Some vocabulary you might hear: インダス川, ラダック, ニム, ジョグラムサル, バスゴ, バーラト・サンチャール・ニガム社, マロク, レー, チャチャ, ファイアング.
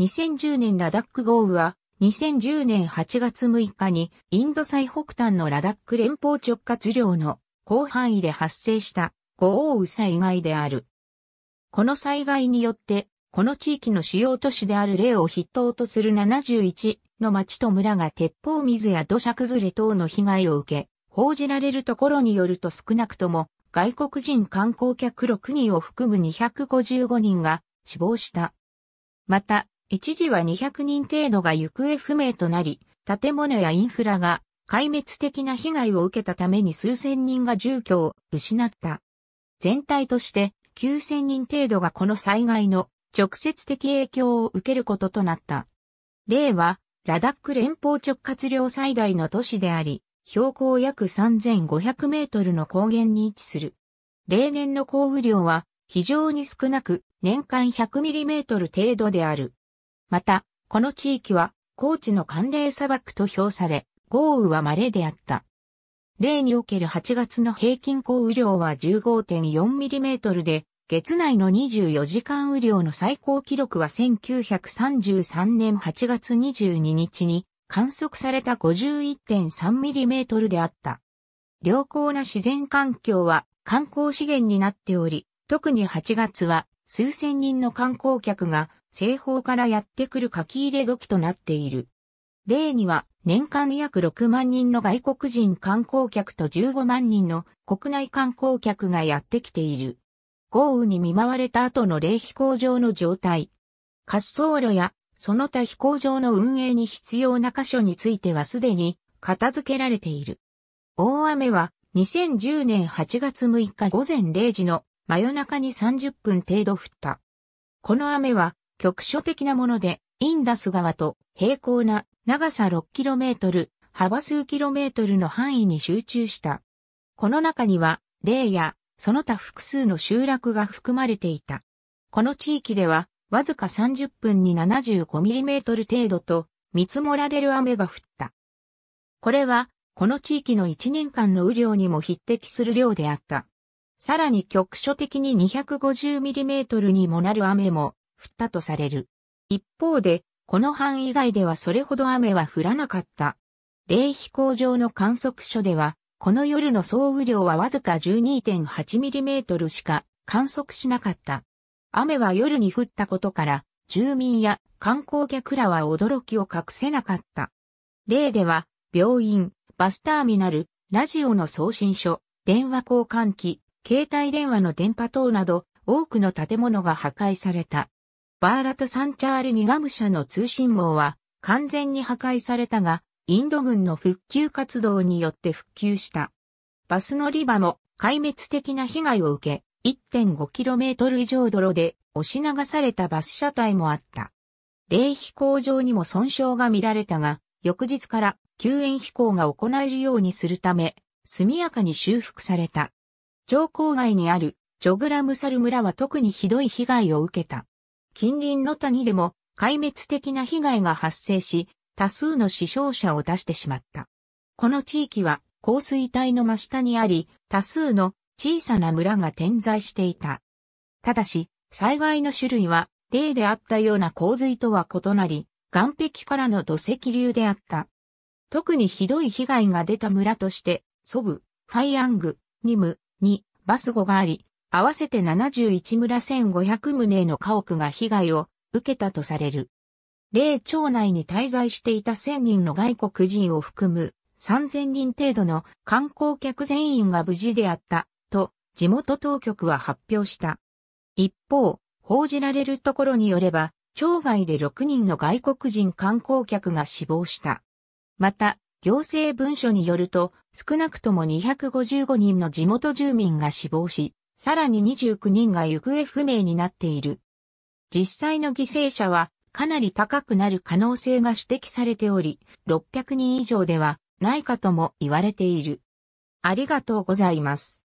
2010年ラダック豪雨は、2010年8月6日にインド最北端のラダック連邦直轄領の広範囲で発生した豪雨災害である。この災害によって、この地域の主要都市であるレーを筆頭とする71の町と村が鉄砲水や土砂崩れ等の被害を受け、報じられるところによると少なくとも外国人観光客6人を含む255人が死亡した。また、一時は200人程度が行方不明となり、建物やインフラが壊滅的な被害を受けたために数千人が住居を失った。全体として9000人程度がこの災害の直接的影響を受けることとなった。レーはラダック連邦直轄領最大の都市であり、標高約3500メートルの高原に位置する。例年の降雨量は非常に少なく、年間100ミリメートル程度である。また、この地域は、高地の寒冷砂漠と評され、豪雨は稀であった。レーにおける8月の平均降雨量は 15.4 ミリメートルで、月内の24時間雨量の最高記録は1933年8月22日に観測された 51.3 ミリメートルであった。良好な自然環境は観光資源になっており、特に8月は数千人の観光客が西方からやってくる書き入れ時となっている。レーには年間約6万人の外国人観光客と15万人の国内観光客がやってきている。豪雨に見舞われた後のレー飛行場の状態。滑走路やその他飛行場の運営に必要な箇所についてはすでに片付けられている。大雨は2010年8月6日午前0時の真夜中に30分程度降った。この雨は局所的なもので、インダス川と平行な長さ 6km、幅数 km の範囲に集中した。この中には、レーやその他複数の集落が含まれていた。この地域では、わずか30分に 75mm 程度と見積もられる雨が降った。これは、この地域の1年間の雨量にも匹敵する量であった。さらに局所的に 250mm にもなる雨も、降ったとされる。一方で、この範囲以外ではそれほど雨は降らなかった。レー飛行場の観測所では、この夜の総雨量はわずか 12.8mm しか観測しなかった。雨は夜に降ったことから、住民や観光客らは驚きを隠せなかった。レーでは、病院、バスターミナル、ラジオの送信所、電話交換機、携帯電話の電波塔など、多くの建物が破壊された。バーラトサンチャールニガム社の通信網は完全に破壊されたが、インド軍の復旧活動によって復旧した。バス乗り場も壊滅的な被害を受け、1.5km 以上泥で押し流されたバス車体もあった。レー飛行場にも損傷が見られたが、翌日から救援飛行が行えるようにするため、速やかに修復された。城郊外にあるジョグラムサル村は特にひどい被害を受けた。近隣の谷でも壊滅的な被害が発生し、多数の死傷者を出してしまった。この地域は降水帯の真下にあり、多数の小さな村が点在していた。ただし、災害の種類は、レーであったような洪水とは異なり、岸壁からの土石流であった。特にひどい被害が出た村として、ソブ、ファイアング、ニム、ニ、バスゴがあり、合わせて71村1500棟の家屋が被害を受けたとされる。レー町内に滞在していた1000人の外国人を含む3000人程度の観光客全員が無事であったと地元当局は発表した。一方、報じられるところによれば、町外で6人の外国人観光客が死亡した。また、行政文書によると少なくとも255人の地元住民が死亡し、さらに29人が行方不明になっている。実際の犠牲者はかなり高くなる可能性が指摘されており、600人以上ではないかとも言われている。ありがとうございます。